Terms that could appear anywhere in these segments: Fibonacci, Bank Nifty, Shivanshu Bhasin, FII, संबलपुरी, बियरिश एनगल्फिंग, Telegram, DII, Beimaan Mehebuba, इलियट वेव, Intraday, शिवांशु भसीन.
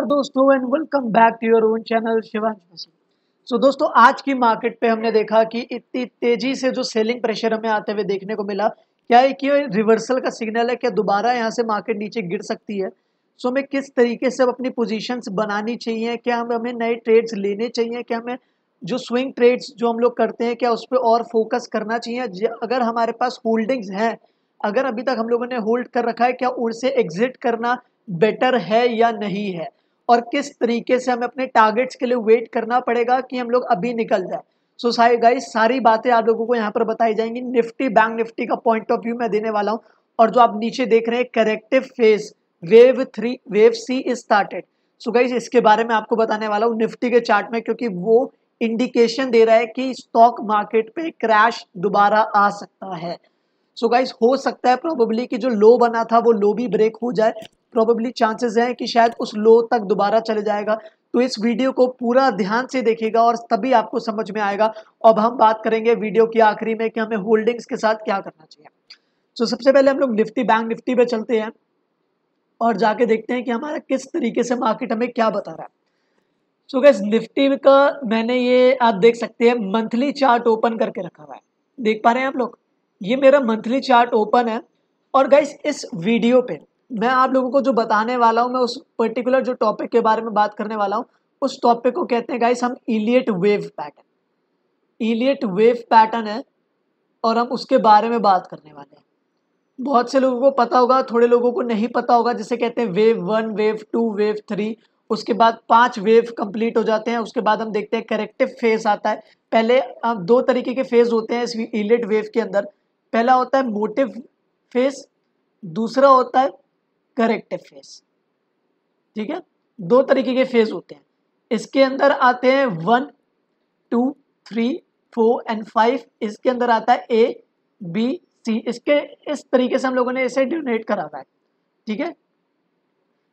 दोस्तों and welcome back to your own channel शिवांशु भसीन। So दोस्तों आज की मार्केट पे हमने देखा कि इतनी तेजी से जो सेलिंग प्रेशर हमें आते हुए देखने को मिला, क्या है कि रिवर्सल का सिग्नल है, क्या दोबारा यहाँ से मार्केट नीचे गिर सकती है। सो हमें किस तरीके से अपनी पोजीशंस बनानी चाहिए, क्या हमें नए ट्रेड्स लेने चाहिए, क्या हमें जो स्विंग ट्रेड्स जो हम लोग करते हैं क्या उस पर और फोकस करना चाहिए। अगर हमारे पास होल्डिंग्स हैं, अगर अभी तक हम लोगों ने होल्ड कर रखा है, क्या उससे एग्जिट करना बेटर है या नहीं है, और किस तरीके से हमें अपने टारगेट्स के लिए वेट करना पड़ेगा कि हम लोग अभी निकल जाए। सो गाइस सारी बातें आप लोगों को यहाँ पर बताई जाएंगी। निफ्टी बैंक निफ्टी का पॉइंट ऑफ व्यू मैं देने वाला हूँ, और जो आप नीचे देख रहे हैं corrective phase wave 3 wave C is started. So guys इसके बारे में आपको बताने वाला हूँ निफ्टी के चार्ट में, क्योंकि वो इंडिकेशन दे रहा है कि स्टॉक मार्केट पे क्रैश दोबारा आ सकता है। सो गाइस हो सकता है प्रोबेबली कि जो लो बना था वो लो भी ब्रेक हो जाए, प्रोबेबली चांसेस हैं कि शायद उस लो तक दोबारा चले जाएगा। तो इस वीडियो को पूरा ध्यान से देखिएगा और तभी आपको समझ में आएगा। अब हम बात करेंगे वीडियो के आखिरी में कि हमें होल्डिंग्स के साथ क्या करना चाहिए। तो सबसे पहले हम लोग निफ्टी बैंक निफ्टी पे चलते हैं और जाके देखते हैं कि हमारा किस तरीके से मार्केट हमें क्या बता रहा है। सो गाइस निफ्टी का मैंने ये आप देख सकते हैं मंथली चार्ट ओपन करके रखा हुआ है, देख पा रहे हैं आप लोग, ये मेरा मंथली चार्ट ओपन है। और गाइस इस वीडियो पे मैं आप लोगों को जो बताने वाला हूँ, मैं उस पर्टिकुलर जो टॉपिक के बारे में बात करने वाला हूँ, उस टॉपिक को कहते हैं गाइस हम इलियट वेव pattern. इलियट वेव pattern है और हम उसके बारे में बात करने वाले हैं। बहुत से लोगों को पता होगा, थोड़े लोगों को नहीं पता होगा, जिसे कहते हैं वेव 1 वेव 2 वेव 3। उसके बाद 5 वेव कंप्लीट हो जाते हैं, उसके बाद हम देखते हैं करेक्टिव फेज आता है। पहले दो तरीके के फेज होते हैं इस इलियट वेव के अंदर, पहला होता है मोटिव फेज, दूसरा होता है करेक्टिव फेज। ठीक है, दो तरीके के फेज होते हैं इसके अंदर, आते हैं 1 2 3 4 एंड 5। इसके अंदर आता है A B C। इसके इस तरीके से हम लोगों ने इसे डिनोट करा हुआ है। ठीक है,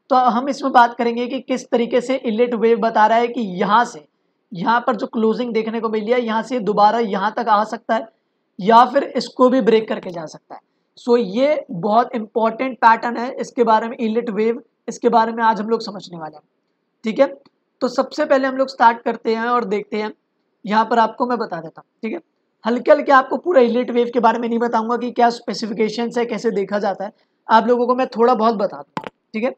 तो हम इसमें बात करेंगे कि किस तरीके से इलियट वेव बता रहा है कि यहाँ से, यहाँ पर जो क्लोजिंग देखने को मिली है, यहाँ से दोबारा यहाँ तक आ सकता है या फिर इसको भी ब्रेक करके जा सकता है। सो ये बहुत इंपॉर्टेंट पैटर्न है, इसके बारे में इलियट वेव, इसके बारे में आज हम लोग समझने वाले हैं। ठीक है, तो सबसे पहले हम लोग स्टार्ट करते हैं और देखते हैं। यहाँ पर आपको मैं बता देता हूँ, ठीक है, हल्के हल्के आपको पूरा इलियट वेव के बारे में नहीं बताऊँगा कि क्या स्पेसिफिकेशंस है, कैसे देखा जाता है, आप लोगों को मैं थोड़ा बहुत बता दूँगा। ठीक है,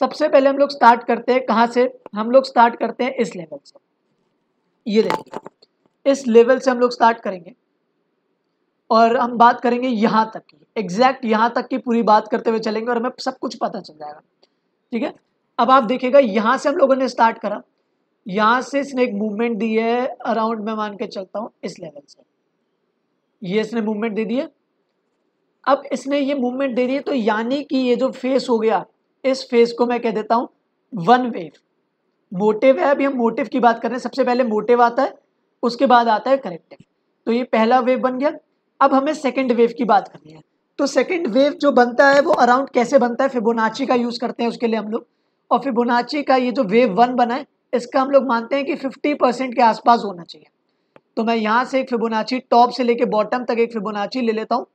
सबसे पहले हम लोग स्टार्ट करते हैं कहाँ से, हम लोग स्टार्ट करते हैं इस लेवल से। ये देखिए, इस लेवल से हम लोग स्टार्ट करेंगे और हम बात करेंगे यहाँ तक की, एग्जैक्ट यहाँ तक की पूरी बात करते हुए चलेंगे और हमें सब कुछ पता चल जाएगा। ठीक है, अब आप देखिएगा यहाँ से हम लोगों ने स्टार्ट करा, यहाँ से इसने एक मूवमेंट दी है अराउंड, मैं मान के चलता हूँ इस लेवल से ये इसने मूवमेंट दे दी है। अब इसने ये मूवमेंट दे दी है, तो यानी कि ये जो फेस हो गया, इस फेस को मैं कह देता हूँ 1 वेव। मोटिव है, अभी हम मोटिव की बात कर रहे हैं, सबसे पहले मोटिव आता है, उसके बाद आता है करेक्टिव। तो ये पहला वेव बन गया। अब हमें सेकंड वेव की बात करनी है। तो सेकंड वेव जो बनता है वो अराउंड कैसे बनता है, फिबोनाची का यूज़ करते हैं उसके लिए हम लोग, और फिबोनाची का ये जो वेव 1 बना है, इसका हम लोग मानते हैं कि 50% के आसपास होना चाहिए। तो मैं यहाँ से एक फिबोनाची टॉप से लेके बॉटम तक एक फिबोनाची ले लेता हूँ,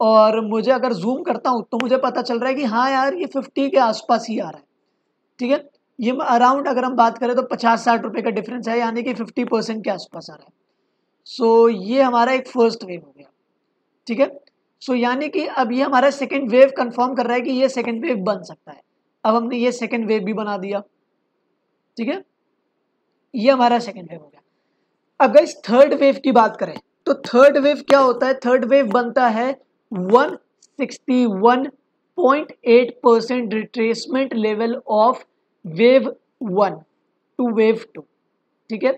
और मुझे अगर जूम करता हूँ तो मुझे पता चल रहा है कि हाँ यार ये 50 के आसपास ही आ रहा है। ठीक है, ये अराउंड अगर हम बात करें तो 50-60 रुपये का डिफरेंस है, यानी कि 50% के आसपास आ रहा है। सो ये हमारा एक फर्स्ट वेव हो गया। ठीक है, सो यानी कि अब ये हमारा सेकंड वेव कंफर्म कर रहा है कि ये सेकंड वेव बन सकता है। अब हमने ये सेकंड वेव भी बना दिया। ठीक है, ये हमारा सेकंड वेव हो गया। अब गाइस थर्ड वेव की बात करें तो थर्ड वेव क्या होता है, थर्ड वेव बनता है 161.8% retracement level of wave 1 to wave 2। ठीक है,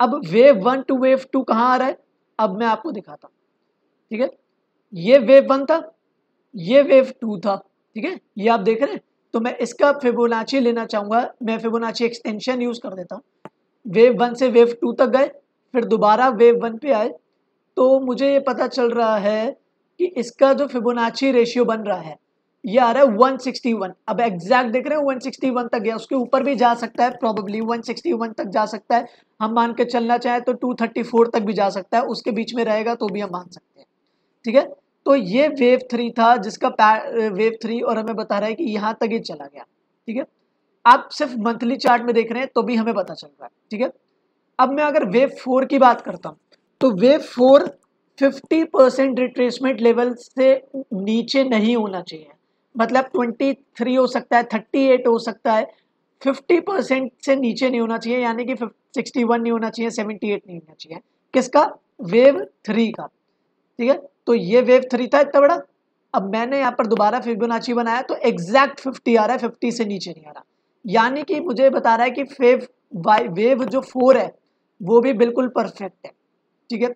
अब वेव 1 टू वेव 2 कहाँ आ रहा है, अब मैं आपको दिखाता हूँ। ठीक है, ये वेव 1 था, ये वेव 2 था। ठीक है, ये आप देख रहे हैं, तो मैं इसका फिबोनाची लेना चाहूँगा, मैं फिबोनाची एक्सटेंशन यूज़ कर देता हूँ। वेव 1 से वेव 2 तक गए, फिर दोबारा वेव 1 पे आए, तो मुझे ये पता चल रहा है कि इसका जो फिबोनाची रेशियो बन रहा है ये आ रहा है 161। अब एग्जैक्ट देख रहे हैं 161 तक गया, उसके ऊपर भी जा सकता है, प्रॉबेबली 161 तक जा सकता है, हम मान के चलना चाहें तो 234 तक भी जा सकता है, उसके बीच में रहेगा तो भी हम मान सकते हैं। ठीक है, तो ये वेव 3 था, जिसका वेव 3, और हमें बता रहा है कि यहाँ तक ही चला गया। ठीक है, आप सिर्फ मंथली चार्ट में देख रहे हैं तो भी हमें पता चल रहा है, ठीक है। अब मैं अगर वेव 4 की बात करता हूँ तो वेव 4 50% रिट्रेसमेंट लेवल से नीचे नहीं होना चाहिए, मतलब 23 हो सकता है, 38 हो सकता है, 50% से नीचे नहीं होना चाहिए, यानी कि 61 नहीं होना चाहिए, 78 नहीं होना चाहिए। किसका? वेव 3 का, ठीक है। तो ये वेव 3 था इतना बड़ा। अब मैंने यहाँ पर दोबारा फिबोनाची बनाया तो एग्जैक्ट 50 आ रहा है, 50 से नीचे नहीं आ रहा, यानी कि मुझे बता रहा है कि वेव जो 4 है वो भी बिल्कुल परफेक्ट है, ठीक है।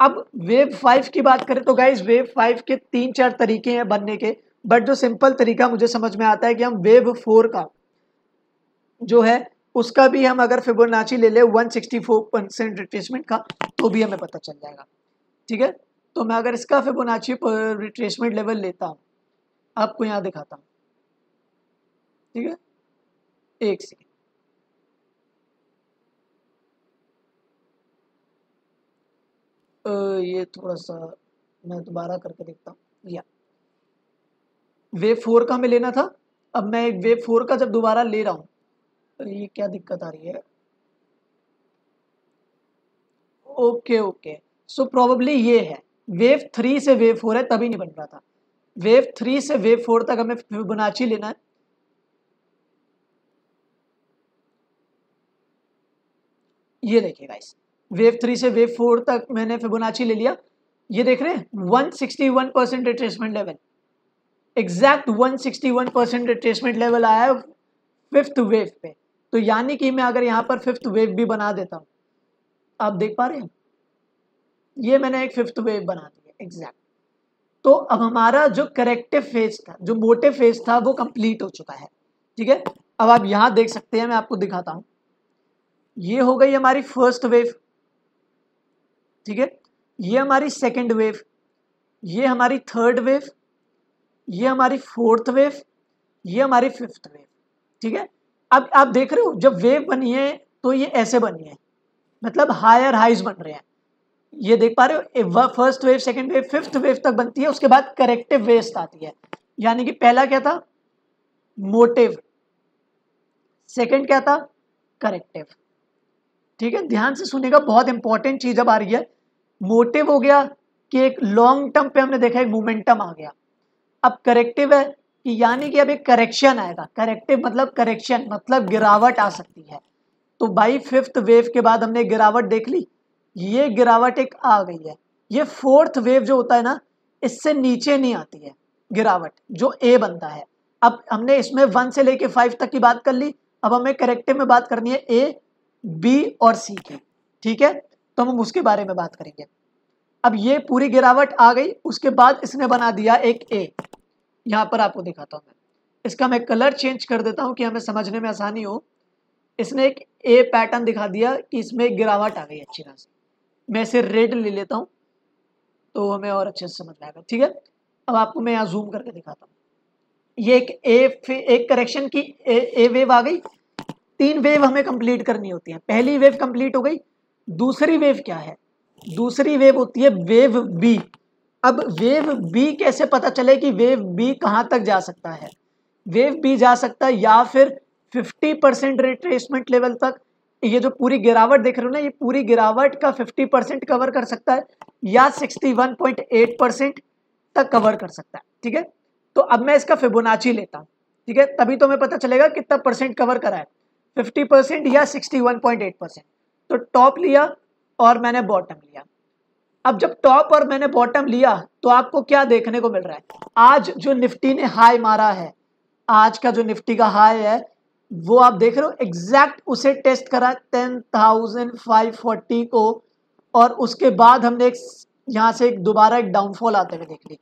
अब वेव 5 की बात करें तो गाइज वेव 5 के 3-4 तरीके हैं बनने के, बट जो सिंपल तरीका मुझे समझ में आता है कि हम वेव 4 का जो है उसका भी हम अगर फिबोनाची ले लें 164% रिट्रेसमेंट का तो भी हमें पता चल जाएगा, ठीक है। तो मैं अगर इसका फिबोनाची रिट्रेसमेंट लेवल लेता हूँ, आपको यहाँ दिखाता हूँ, ठीक है, एक सेकेंड। ये थोड़ा सा मैं दोबारा करके देखता हूँ। या वेव 4 का हमें लेना था, अब मैं एक वेव 4 का जब दोबारा ले रहा हूँ, ये क्या दिक्कत आ रही है? ओके ओके, सो प्रोबेबली ये है वेव 3 से वेव 4 है तभी नहीं बन रहा था। वेव 3 से वेव 4 तक हमें फिबोनाची लेना है, ये देखिए गाइस वेव 3 से वेव 4 तक मैंने फिबोनाची ले लिया, ये देख रहे हैं 161% retracement level, exact 161% retracement level आया 5th वेव पे। तो यानी कि मैं अगर यहाँ पर 5th वेव भी बना देता हूँ, आप देख पा रहे हैं ये मैंने एक 5th वेव बना दी है एग्जैक्ट। तो अब हमारा जो करेक्टिव फेज था, जो मोटिव फेज था वो कंप्लीट हो चुका है, ठीक है। अब आप यहाँ देख सकते हैं, मैं आपको दिखाता हूँ, ये हो गई हमारी 1st वेव, ठीक है, ये हमारी 2nd वेव, ये हमारी 3rd वेव, ये हमारी 4th वेव, ये हमारी 5th वेव, ठीक है। अब आप देख रहे हो जब वेव बनी है तो ये ऐसे बनी है, मतलब हायर हाइज बन रहे हैं, ये देख पा रहे हो। 1st wave, 2nd wave, 5th wave तक बनती है, उसके बाद करेक्टिव वेव आती है। यानी कि पहला क्या था? मोटिव। 2nd क्या था? करेक्टिव, ठीक है। ध्यान से सुनेगा, बहुत इंपॉर्टेंट चीज अब आ रही है। मोटिव हो गया कि एक लॉन्ग टर्म पे हमने देखा एक मोमेंटम आ गया। अब करेक्टिव है कि यानी कि अब एक करेक्शन आएगा, करेक्टिव मतलब करेक्शन, मतलब गिरावट आ सकती है। तो भाई 5th वेव के बाद हमने गिरावट देख ली, ये गिरावट एक आ गई है। ये 4th वेव जो होता है ना, इससे नीचे नहीं आती है गिरावट, जो ए बनता है। अब हमने इसमें 1 से लेके 5 तक की बात कर ली, अब हमें करेक्टिव में बात करनी है ए, बी और सी की, ठीक है। तो हम उसके बारे में बात करेंगे। अब ये पूरी गिरावट आ गई, उसके बाद इसने बना दिया एक ए। यहाँ पर आपको दिखाता हूँ मैं, इसका मैं कलर चेंज कर देता हूँ कि हमें समझने में आसानी हो। इसने एक ए पैटर्न दिखा दिया कि इसमें एक गिरावट आ गई अच्छी खासी। मैं इसे रेड ले लेता हूँ तो हमें और अच्छे से समझ आएगा, ठीक है। अब आपको मैं यहाँ जूम करके दिखाता हूँ, ये एक एक करेक्शन की ए वेव आ गई। 3 वेव हमें कंप्लीट करनी होती है। पहली वेव कंप्लीट हो गई, दूसरी वेव क्या है? दूसरी वेव होती है वेव बी। अब वेव बी कैसे पता चले कि वेव बी कहाँ तक जा सकता है? वेव बी जा सकता है या फिर 50% रिट्रेसमेंट लेवल तक। ये जो पूरी गिरावट देख रहे हो ना, ये पूरी गिरावट का 50% कवर कर सकता है या 61.8% तक कवर कर सकता है, ठीक है। तो अब मैं इसका फिबोनाची लेता हूँ, ठीक है, तभी तो हमें पता चलेगा कितना परसेंट कवर करा है, 50% या 61.8%। तो टॉप लिया और मैंने बॉटम लिया। अब जब टॉप और मैंने बॉटम लिया तो आपको क्या देखने को मिल रहा है? आज जो निफ्टी ने हाई मारा है, आज का जो निफ्टी का हाई है वो आप देख रहे हो, एग्जैक्ट उसे टेस्ट करा 10,540 को, और उसके बाद हमने एक यहाँ से एक दोबारा एक डाउनफॉल आते हुए देख ली।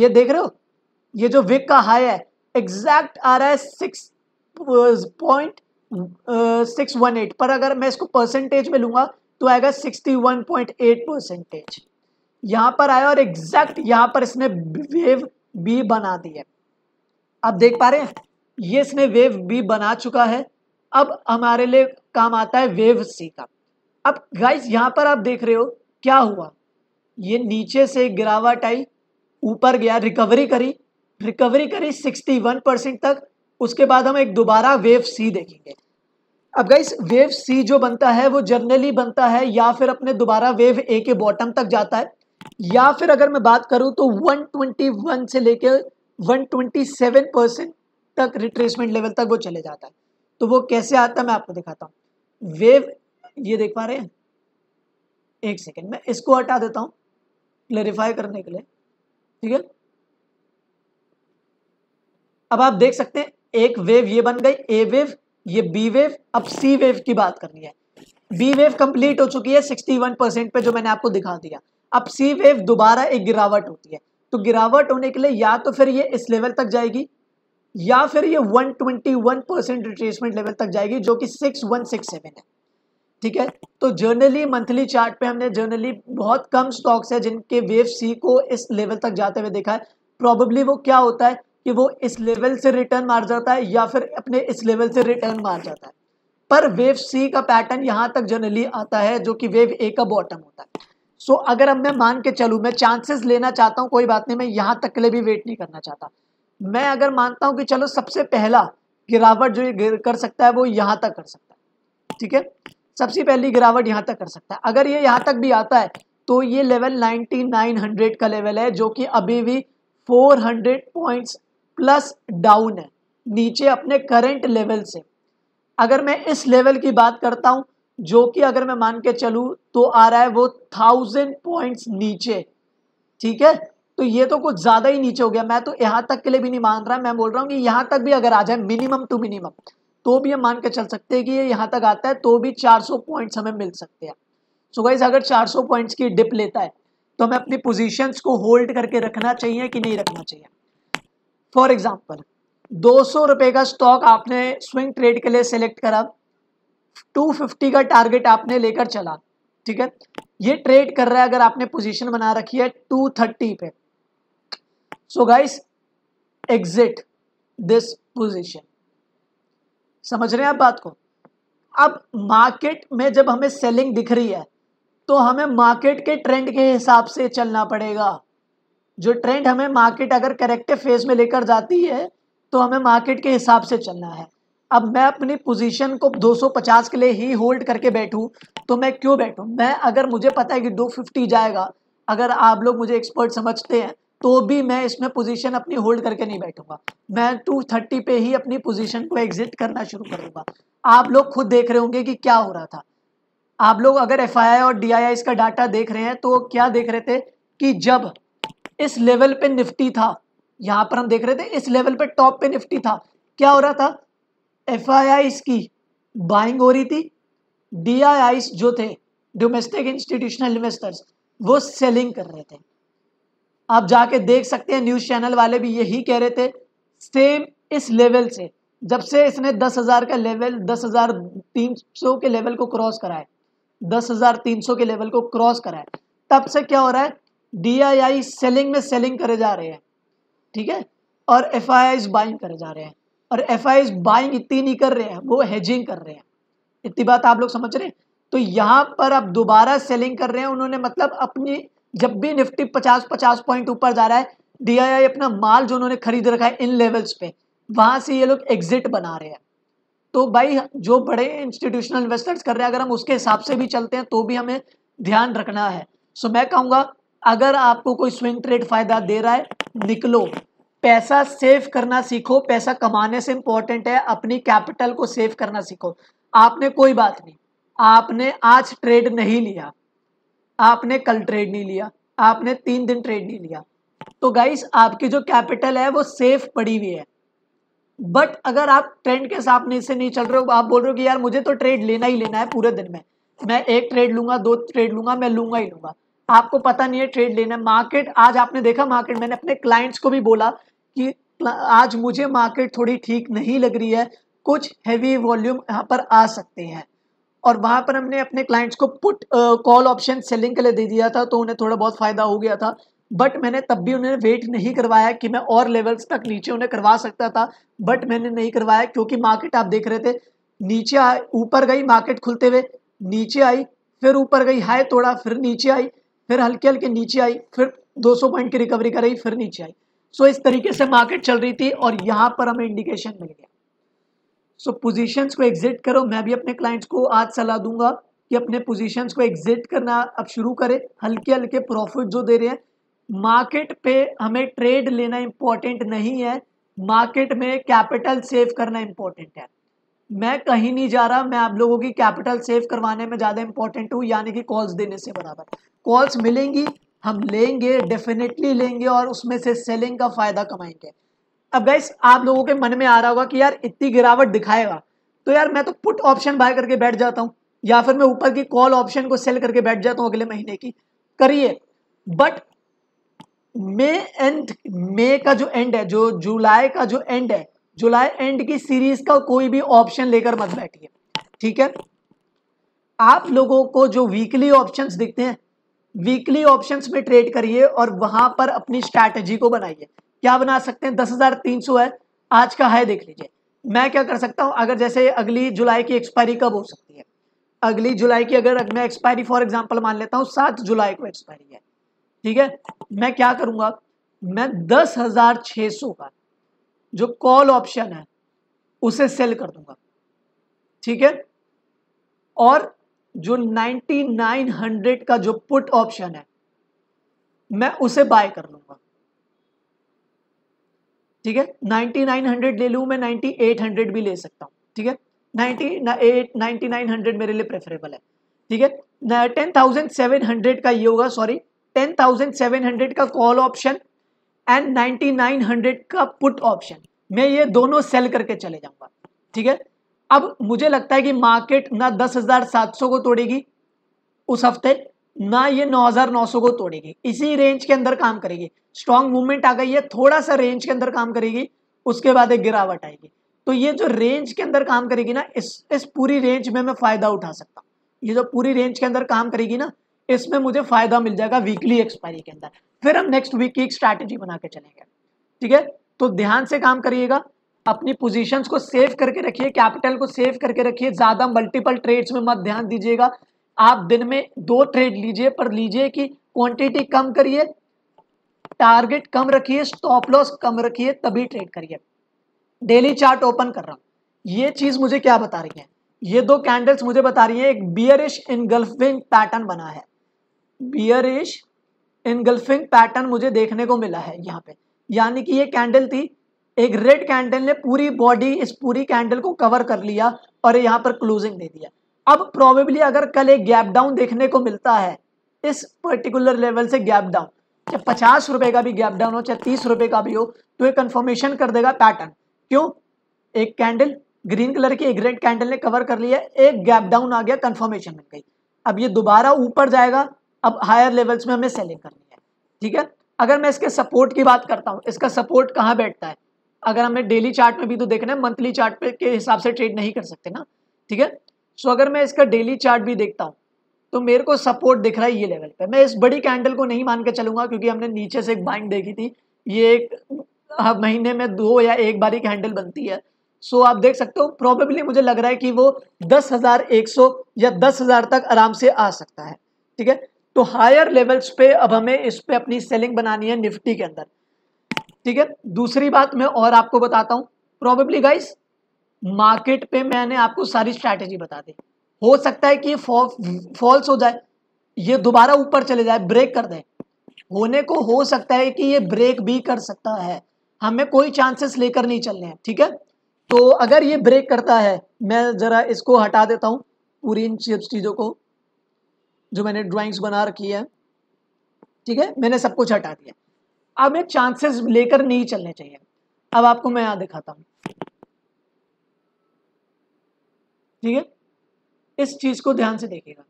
ये देख रहे हो, ये जो विक का हाई है एग्जैक्ट आ रहा है 6.618 पर। अगर मैं इसको परसेंटेज में लूँगा तो आएगा 61.8%, यहाँ पर आया और एग्जैक्ट यहाँ पर इसने वेव बी बना दी है। आप देख पा रहे हैं ये इसने वेव बी बना चुका है। अब हमारे लिए काम आता है वेव सी का। अब गाइस यहाँ पर आप देख रहे हो क्या हुआ, ये नीचे से गिरावट आई, ऊपर गया, रिकवरी करी 61% तक, उसके बाद हम एक दोबारा वेव सी देखेंगे। अब गाइस वेव सी जो बनता है वो जनरली बनता है या फिर अपने दोबारा वेव ए के बॉटम तक जाता है, या फिर अगर मैं बात करूं तो 121 से लेकर 127% तक रिट्रेसमेंट लेवल तक वो चले जाता है। तो वो कैसे आता है मैं आपको दिखाता हूँ। वेव ये देख पा रहे हैं, एक सेकेंड मैं इसको हटा देता हूँ क्लैरिफाई करने के लिए, ठीक है। अब आप देख सकते हैं एक वेव ये बन गई, ए वेव, ये बी वेव, अब सी वेव की बात करनी है। बी वेव कंप्लीट हो चुकी है 61% पे जो मैंने आपको दिखा दिया। अब सी वेव दोबारा एक गिरावट होती है, तो गिरावट होने के लिए या तो फिर ये इस लेवल तक जाएगी या फिर ये 121% रिट्रेसमेंट लेवल तक जाएगी जो कि 6167 है, ठीक है। तो जर्नली मंथली चार्ट पे हमने जर्नली बहुत कम स्टॉक्स है जिनके वेव सी को इस लेवल तक जाते हुए देखा है। प्रॉबेबली वो क्या होता है कि वो इस लेवल से रिटर्न मार जाता है या फिर अपने इस लेवल से रिटर्न मार जाता है, पर वेव सी का पैटर्न यहाँ तक जनरली आता है जो कि वेव ए का बॉटम होता है। सो अगर अब मैं मान के चलूँ, मैं चांसेस लेना चाहता हूँ, कोई बात नहीं, मैं यहाँ तक के लिए भी वेट नहीं करना चाहता। मैं अगर मानता हूँ कि चलो सबसे पहला गिरावट जो ये कर सकता है वो यहाँ तक कर सकता है, ठीक है, सबसे पहली गिरावट यहाँ तक कर सकता है। अगर ये यहाँ तक भी आता है तो ये लेवल 9900 का लेवल है जो कि अभी भी 400 पॉइंट्स प्लस डाउन है नीचे अपने करंट लेवल से। अगर मैं इस लेवल की बात करता हूं जो कि अगर मैं मान के चलूं तो आ रहा है वो 1000 पॉइंट्स नीचे, ठीक है। तो ये तो कुछ ज़्यादा ही नीचे हो गया, मैं तो यहाँ तक के लिए भी नहीं मान रहा। मैं बोल रहा हूँ कि यहाँ तक भी अगर आ जाए मिनिमम टू मिनिमम तो भी हम मान के चल सकते हैं कि ये यहाँ तक आता है तो भी 400 पॉइंट्स हमें मिल सकते हैं। सो गाइस अगर 400 पॉइंट्स की डिप लेता है तो हमें अपनी पोजीशंस को होल्ड करके रखना चाहिए कि नहीं रखना चाहिए। फॉर एग्जाम्पल 200 रुपये का स्टॉक आपने स्विंग ट्रेड के लिए सेलेक्ट करा, 250 का टारगेट आपने लेकर चला, ठीक है, ये ट्रेड कर रहा है, अगर आपने पोजीशन बना रखी है 230 पे। So guys exit this position, समझ रहे हैं आप बात को। अब मार्केट में जब हमें सेलिंग दिख रही है तो हमें मार्केट के ट्रेंड के हिसाब से चलना पड़ेगा। जो ट्रेंड हमें मार्केट अगर करेक्टिव फेज में लेकर जाती है तो हमें मार्केट के हिसाब से चलना है। अब मैं अपनी पोजीशन को 250 के लिए ही होल्ड करके बैठूं तो मैं क्यों बैठूं? मैं अगर मुझे पता है कि 250 जाएगा, अगर आप लोग मुझे एक्सपर्ट समझते हैं तो भी मैं इसमें पोजीशन अपनी होल्ड करके नहीं बैठूंगा। मैं 230 पे ही अपनी पोजीशन को एग्जिट करना शुरू करूँगा। आप लोग खुद देख रहे होंगे कि क्या हो रहा था। आप लोग अगर FII और DII इसका डाटा देख रहे हैं तो क्या देख रहे थे कि जब इस लेवल पे निफ्टी था, यहाँ पर हम देख रहे थे इस लेवल पे टॉप पे निफ्टी था, क्या हो रहा था? FIIs की बाइंग हो रही थी, DIIs जो थे डोमेस्टिक इंस्टीट्यूशनल इन्वेस्टर्स वो सेलिंग कर रहे थे। आप जाके देख सकते हैं न्यूज़ चैनल वाले भी यही कह रहे थे, सेम इस लेवल से जब से इसने 10,000 का लेवल, 10,300 के लेवल को क्रॉस कराए, 10,300 के लेवल को क्रॉस कराए, तब से क्या हो रहा है? DII सेलिंग में सेलिंग करे जा रहे हैं, ठीक है, और FIIs बाइंग करे जा रहे हैं, और FIIs बाइंग इतनी नहीं कर रहे हैं, वो हेजिंग कर रहे हैं। इतनी बात आप लोग समझ रहे हैं? तो यहाँ पर अब दोबारा सेलिंग कर रहे हैं उन्होंने, मतलब अपनी जब भी निफ्टी 50-50 पॉइंट ऊपर जा रहा है, DII अपना माल जो उन्होंने खरीद रखा है इन लेवल्स पे, वहाँ से ये लोग एग्जिट बना रहे हैं। तो भाई जो बड़े इंस्टीट्यूशनल इन्वेस्टर्स कर रहे हैं अगर हम उसके हिसाब से भी चलते हैं तो भी हमें ध्यान रखना है। सो मैं कहूँगा अगर आपको कोई स्विंग ट्रेड फायदा दे रहा है, निकलो, पैसा सेव करना सीखो। पैसा कमाने से इम्पोर्टेंट है अपनी कैपिटल को सेव करना सीखो। आपने कोई बात नहीं, आपने आज ट्रेड नहीं लिया, आपने कल ट्रेड नहीं लिया, आपने 3 दिन ट्रेड नहीं लिया, तो गाइस आपकी जो कैपिटल है वो सेफ पड़ी हुई है। बट अगर आप ट्रेंड के सामने से नहीं चल रहे हो, आप बोल रहे हो कि यार मुझे तो ट्रेड लेना ही लेना है, पूरे दिन में मैं 1 ट्रेड लूँगा, 2 ट्रेड लूँगा, मैं लूँगा ही लूँगा, आपको पता नहीं है ट्रेड लेना। मार्केट आज आपने देखा, मार्केट मैंने अपने क्लाइंट्स को भी बोला कि आज मुझे मार्केट थोड़ी ठीक नहीं लग रही है, कुछ हैवी वॉल्यूम यहाँ पर आ सकते हैं, और वहाँ पर हमने अपने क्लाइंट्स को पुट कॉल ऑप्शन सेलिंग के लिए दे दिया था, तो उन्हें थोड़ा बहुत फ़ायदा हो गया था। बट मैंने तब भी उन्हें वेट नहीं करवाया कि मैं और लेवल्स तक नीचे उन्हें करवा सकता था, बट मैंने नहीं करवाया क्योंकि मार्केट आप देख रहे थे नीचे आई, ऊपर गई, मार्केट खुलते हुए नीचे आई, फिर ऊपर गई, हाई तोड़ा, फिर नीचे आई, फिर हल्के हल्के नीचे आई, फिर 200 पॉइंट की रिकवरी कराई, फिर नीचे आई। सो इस तरीके से मार्केट चल रही थी और यहाँ पर हमें इंडिकेशन मिल गया। सो पोजीशंस को एग्जिट करो। मैं भी अपने क्लाइंट्स को आज सलाह दूंगा कि अपने पोजीशंस को एग्जिट करना अब शुरू करें। हल्के हल्के प्रॉफिट जो दे रहे हैं, मार्केट पे हमें ट्रेड लेना इम्पोर्टेंट नहीं है, मार्केट में कैपिटल सेव करना इम्पोर्टेंट है। मैं कहीं नहीं जा रहा, मैं आप लोगों की कैपिटल सेव करवाने में ज़्यादा इम्पोर्टेंट हूँ, यानी कि कॉल्स देने से बराबर। कॉल्स मिलेंगी, हम लेंगे, डेफिनेटली लेंगे और उसमें से सेलिंग का फ़ायदा कमाएंगे। अब गाइस आप लोगों के मन में आ रहा होगा कि यार इतनी गिरावट दिखाएगा तो यार मैं तो पुट ऑप्शन बाय करके बैठ जाता हूँ या फिर मैं ऊपर की कॉल ऑप्शन को सेल करके बैठ जाता हूँ अगले महीने की, करिए। बट मई का जो एंड है, जो जुलाई का जो एंड है, जुलाई एंड की सीरीज का कोई भी ऑप्शन लेकर मत बैठिए, ठीक है। आप लोगों को जो वीकली ऑप्शंस दिखते हैं, वीकली ऑप्शंस में ट्रेड करिए और वहां पर अपनी स्ट्रैटेजी को बनाइए। क्या बना सकते हैं? 10,300 है आज का हाई, देख लीजिए। मैं क्या कर सकता हूं, अगर जैसे अगली जुलाई की एक्सपायरी कब हो सकती है, अगली जुलाई की अगर मैं एक्सपायरी फॉर एग्जांपल मान लेता हूं 7 जुलाई को एक्सपायरी है, ठीक है। मैं क्या करूंगा, मैं 10,600 का जो कॉल ऑप्शन है उसे सेल कर दूंगा, ठीक है। और जो 9,900 का जो पुट ऑप्शन है मैं उसे बाय कर लूंगा, ठीक है। 9,900 ले लूँ मैं, 9,800 भी ले सकता हूँ, ठीक है। 9,900 मेरे लिए प्रेफरेबल है, ठीक है। 10,700 का ये होगा, सॉरी 10,700 का कॉल ऑप्शन एंड 9,900 का पुट ऑप्शन, मैं ये दोनों सेल करके चले जाऊंगा, ठीक है। अब मुझे लगता है कि मार्केट ना 10,700 को तोड़ेगी उस हफ्ते, ना ये 9,900 को तोड़ेगी, इसी रेंज के अंदर काम करेगी। स्ट्रॉन्ग मूवमेंट आ गई है, थोड़ा सा रेंज के अंदर काम करेगी, उसके बाद एक गिरावट आएगी। तो ये जो रेंज के अंदर काम करेगी ना, इस पूरी रेंज में मैं फ़ायदा उठा सकता हूँ। ये जो पूरी रेंज के अंदर काम करेगी ना, इसमें मुझे फ़ायदा मिल जाएगा वीकली एक्सपायरी के अंदर। फिर हम नेक्स्ट वीक की एक स्ट्रैटेजी बना के चलेंगे, ठीक है। तो ध्यान से काम करिएगा, अपनी पोजीशंस को सेव करके रखिए, कैपिटल को सेव करके रखिए, ज़्यादा मल्टीपल ट्रेड्स में मत ध्यान दीजिएगा। आप दिन में 2 ट्रेड लीजिए, पर लीजिए कि क्वांटिटी कम करिए, टारगेट कम रखिए, स्टॉप लॉस कम रखिए, तभी ट्रेड करिए। डेली चार्ट ओपन कर रहा हूं, ये चीज मुझे क्या बता रही है, ये 2 कैंडल्स मुझे बता रही है एक बियरिश एनगल्फिंग पैटर्न बना है। बियरिश एनगल्फिंग पैटर्न मुझे देखने को मिला है यहाँ पे, यानी कि ये कैंडल थी, एक रेड कैंडल ने पूरी बॉडी इस पूरी कैंडल को कवर कर लिया और यहाँ पर क्लोजिंग दे दिया। अब प्रोबेबली अगर कल एक गैप डाउन देखने को मिलता है, इस पर्टिकुलर लेवल से गैप डाउन, चाहे 50 रुपए का भी गैप डाउन हो, चाहे 30 रुपए का भी हो, तो ये कंफर्मेशन कर देगा पैटर्न। क्यों? एक कैंडल ग्रीन कलर की, एक रेड कैंडल ने कवर कर लिया, एक गैप डाउन आ गया, कंफर्मेशन मिल गई। अब ये दोबारा ऊपर जाएगा, अब हायर लेवल्स में हमें सेलिंग करनी है, ठीक है। अगर मैं इसके सपोर्ट की बात करता हूँ, इसका सपोर्ट कहाँ बैठता है, अगर हमें डेली चार्ट में भी तो देखना है, मंथली चार्ट के हिसाब से ट्रेड नहीं कर सकते ना, ठीक है। सो अगर मैं इसका डेली चार्ट भी देखता हूँ तो मेरे को सपोर्ट दिख रहा है ये लेवल पे। मैं इस बड़ी कैंडल को नहीं मान के चलूंगा क्योंकि हमने नीचे से एक बाइंग देखी थी, ये एक महीने में 2 या 1 बारी कैंडल बनती है। सो आप देख सकते हो, प्रोबेबली मुझे लग रहा है कि वो 10,100 या 10,000 तक आराम से आ सकता है, ठीक है। तो हायर लेवल्स पे अब हमें इस पर अपनी सेलिंग बनानी है निफ्टी के अंदर, ठीक है। दूसरी बात मैं और आपको बताता हूँ, प्रोबेबली गाइस मार्केट पे मैंने आपको सारी स्ट्रैटेजी बता दी, हो सकता है कि ये फॉल्स हो जाए, ये दोबारा ऊपर चले जाए, ब्रेक कर दे, होने को हो सकता है कि ये ब्रेक भी कर सकता है, हमें कोई चांसेस लेकर नहीं चलने हैं, ठीक है। तो अगर ये ब्रेक करता है, मैं ज़रा इसको हटा देता हूँ, पूरी इन चीज़ों को जो मैंने ड्राइंग्स बना रखी है, ठीक है, मैंने सब कुछ हटा दिया। अब ये चांसेस लेकर नहीं चलने चाहिए। अब आपको मैं यहाँ दिखाता हूँ, ठीक है, इस चीज को ध्यान से देखिएगा।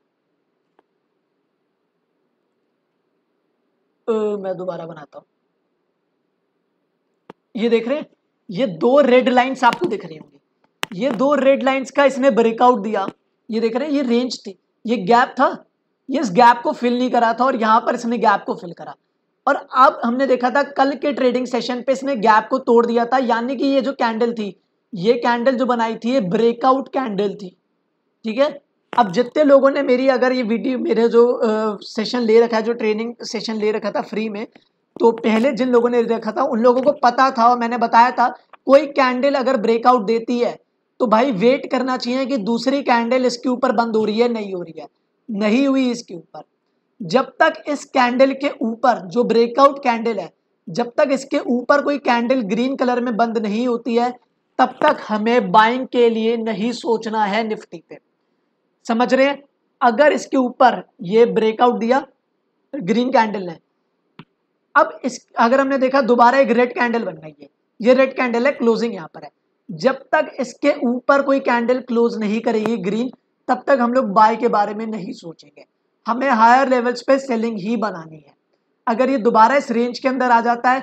मैं दोबारा बनाता हूं, ये देख रहे हैं, ये 2 रेड लाइंस आपको दिख रही होंगी, ये 2 रेड लाइंस का इसने ब्रेकआउट दिया, ये देख रहे हैं, ये रेंज थी, ये गैप था, ये इस गैप को फिल नहीं करा था और यहां पर इसने गैप को फिल करा। और अब हमने देखा था कल के ट्रेडिंग सेशन पे इसने गैप को तोड़ दिया था, यानी कि ये जो कैंडल थी, ये कैंडल जो बनाई थी ये ब्रेकआउट कैंडल थी, ठीक है। अब जितने लोगों ने मेरी, अगर ये वीडियो मेरे जो सेशन ले रखा है, जो ट्रेनिंग सेशन ले रखा था फ्री में, तो पहले जिन लोगों ने रखा था उन लोगों को पता था और मैंने बताया था कोई कैंडल अगर ब्रेकआउट देती है तो भाई वेट करना चाहिए कि दूसरी कैंडल इसके ऊपर बंद हो रही है, नहीं हो रही है, नहीं हुई इसके ऊपर। जब तक इस कैंडल के ऊपर जो ब्रेकआउट कैंडल है, जब तक इसके ऊपर कोई कैंडल ग्रीन कलर में बंद नहीं होती है, तब तक हमें बाइंग के लिए नहीं सोचना है निफ्टी पे। समझ रहे हैं? अगर इसके ऊपर ये ब्रेकआउट दिया ग्रीन कैंडल ने, अब इस अगर हमने देखा दोबारा एक रेड कैंडल बन गई है, ये रेड कैंडल है, क्लोजिंग यहाँ पर है, जब तक इसके ऊपर कोई कैंडल क्लोज नहीं करेगी ग्रीन, तब तक हम लोग बाय के बारे में नहीं सोचेंगे। हमें हायर लेवल्स पे सेलिंग ही बनानी है। अगर ये दोबारा इस रेंज के अंदर आ जाता है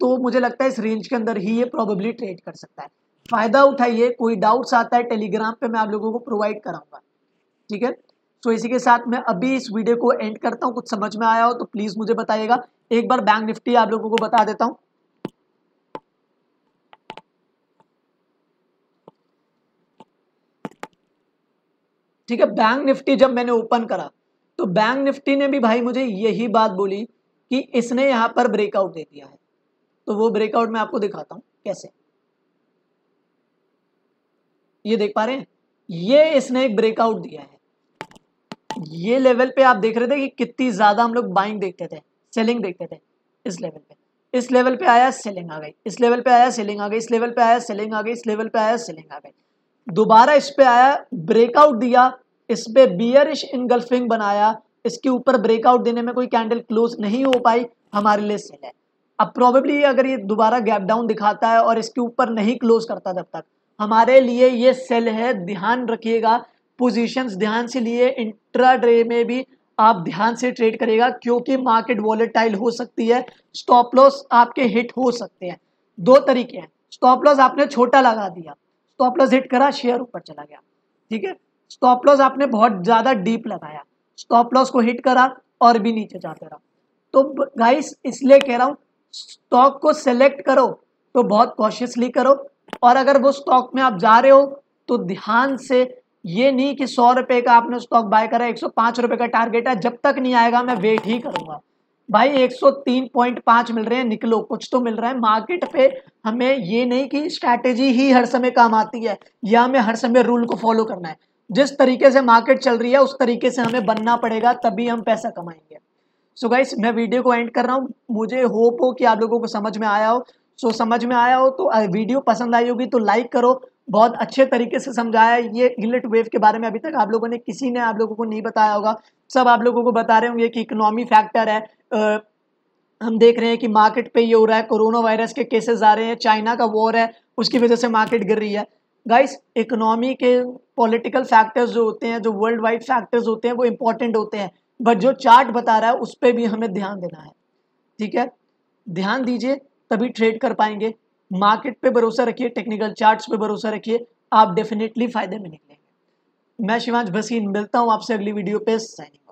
तो मुझे लगता है इस रेंज के अंदर ही ये प्रोबेबली ट्रेड कर सकता है। फायदा उठाइए। कोई डाउट्स आता है टेलीग्राम पे मैं आप लोगों को प्रोवाइड कराऊंगा, ठीक है। तो इसी के साथ मैं अभी इस वीडियो को एंड करता हूँ। कुछ समझ में आया हो तो प्लीज मुझे बताइएगा। एक बार बैंक निफ्टी आप लोगों को बता देता हूँ। ठीक है, बैंक निफ्टी जब मैंने ओपन करा तो बैंक निफ्टी ने भी भाई मुझे यही बात बोली कि इसने यहाँ पर ब्रेकआउट दे दिया है। तो वो ब्रेकआउट मैं आपको दिखाता हूँ कैसे। ये देख पा रहे हैं, ये इसने एक ब्रेकआउट दिया है। ये लेवल पे आप देख रहे थे कि कितनी ज्यादा हम लोग बाइंग देखते थे, सेलिंग देखते थे। इस लेवल पे, इस लेवल पे आया, सेलिंग आ गई। इस लेवल पे आया, सेलिंग आ गई। इस लेवल पे आया, सेलिंग आ गई। इस लेवल पे आया, सेलिंग आ गई। दोबारा इस पे आया, ब्रेकआउट दिया, इस पे बियरिश इंगल्फिंग बनाया, इसके ऊपर ब्रेकआउट देने में कोई कैंडल क्लोज नहीं हो पाई, हमारे लिए सेल है। अब प्रोबेबली अगर ये दोबारा गैप डाउन दिखाता है और इसके ऊपर नहीं क्लोज करता तब तक हमारे लिए ये सेल है। ध्यान रखिएगा, पोजीशंस ध्यान से लिए, इंट्राडे में भी आप ध्यान से ट्रेड करिएगा क्योंकि मार्केट वॉलेटाइल हो सकती है। स्टॉप लॉस आपके हिट हो सकते हैं। दो तरीके हैं, स्टॉप लॉस आपने छोटा लगा दिया, स्टॉप लॉस हिट करा, शेयर ऊपर चला गया, ठीक है। स्टॉप लॉस आपने बहुत ज्यादा डीप लगाया, स्टॉप लॉस को हिट करा और भी नीचे जाते रहा। तो गाइस इसलिए कह रहा हूं, स्टॉक को सेलेक्ट करो तो बहुत कॉशियसली करो। और अगर वो स्टॉक में आप जा रहे हो तो ध्यान से, ये नहीं कि 100 रुपए का आपने स्टॉक बाय करा, 105 रुपए का टारगेट है, जब तक नहीं आएगा मैं वेट ही करूंगा। भाई 103.5 मिल रहे हैं, निकलो, कुछ तो मिल रहा है। मार्केट पे हमें ये नहीं कि स्ट्रैटेजी ही हर समय काम आती है या हमें हर समय रूल को फॉलो करना है। जिस तरीके से मार्केट चल रही है उस तरीके से हमें बनना पड़ेगा, तभी हम पैसा कमाएंगे। सो गाइस मैं वीडियो को एंड कर रहा हूँ। मुझे होप हो कि आप लोगों को समझ में आया हो। समझ में आया हो तो वीडियो पसंद आई होगी तो लाइक करो। बहुत अच्छे तरीके से समझाया ये एलियट वेव के बारे में। अभी तक आप लोगों ने, किसी ने आप लोगों को नहीं बताया होगा। सब आप लोगों को बता रहे होंगे कि इकोनॉमी फैक्टर है, हम देख रहे हैं कि मार्केट पे ये हो रहा है, कोरोना वायरस के केसेस आ रहे हैं, चाइना का वॉर है, उसकी वजह से मार्केट गिर रही है। गाइस इकोनॉमी के पॉलिटिकल फैक्टर्स जो होते हैं, जो वर्ल्ड वाइड फैक्टर्स होते हैं, वो इंपॉर्टेंट होते हैं। बट जो चार्ट बता रहा है उस पर भी हमें ध्यान देना है, ठीक है। ध्यान दीजिए तभी ट्रेड कर पाएंगे। मार्केट पे भरोसा रखिए, टेक्निकल चार्ट्स पे भरोसा रखिए, आप डेफिनेटली फायदे में निकलेंगे। मैं शिवांश भसीन, मिलता हूँ आपसे अगली वीडियो पे। साइनिंग।